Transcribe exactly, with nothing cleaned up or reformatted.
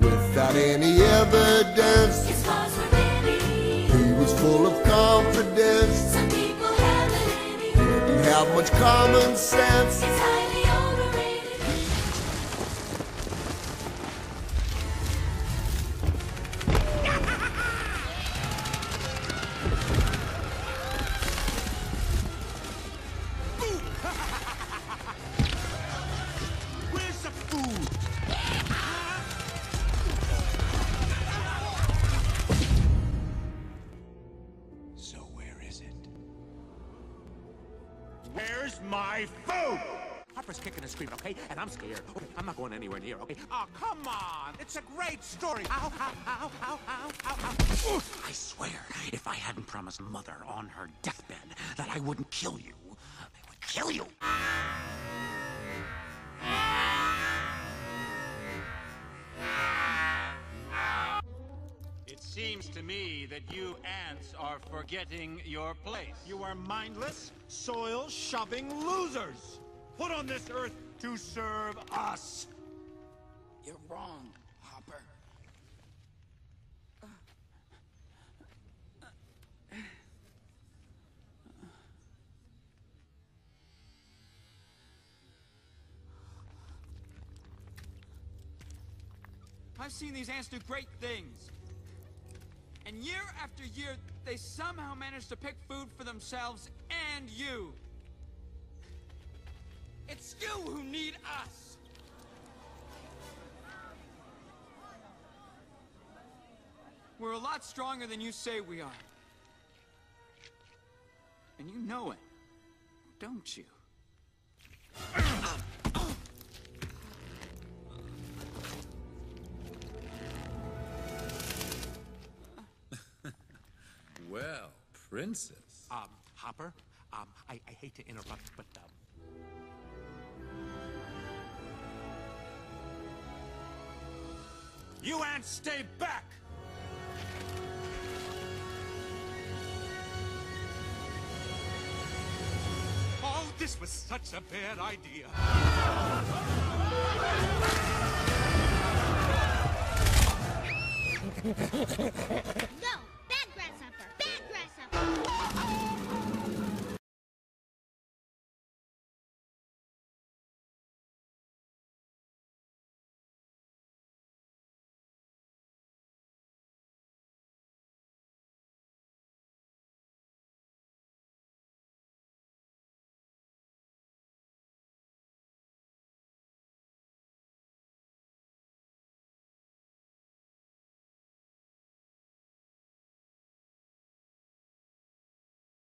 without any evidence. His hearts were ready. He was full of confidence. Some people have it in it. Didn't have much common sense. It's highly overrated. Where's my food? Hopper's kicking a scream, okay? And I'm scared. Okay, I'm not going anywhere near, okay? Oh, come on! It's a great story! Ow, ow, ow, ow, ow, ow, ow. Oof. I swear, if I hadn't promised Mother on her deathbed that I wouldn't kill you, I would kill you! Seems to me that you ants are forgetting your place. You are mindless, soil-shoveling losers, put on this earth to serve us. You're wrong, Hopper. I've seen these ants do great things. And year after year, they somehow manage to pick food for themselves and you. It's you who need us. We're a lot stronger than you say we are. And you know it, don't you? Well, Princess. Um, Hopper, um, I, I hate to interrupt, but, um... you ants stay back! Oh, this was such a bad idea.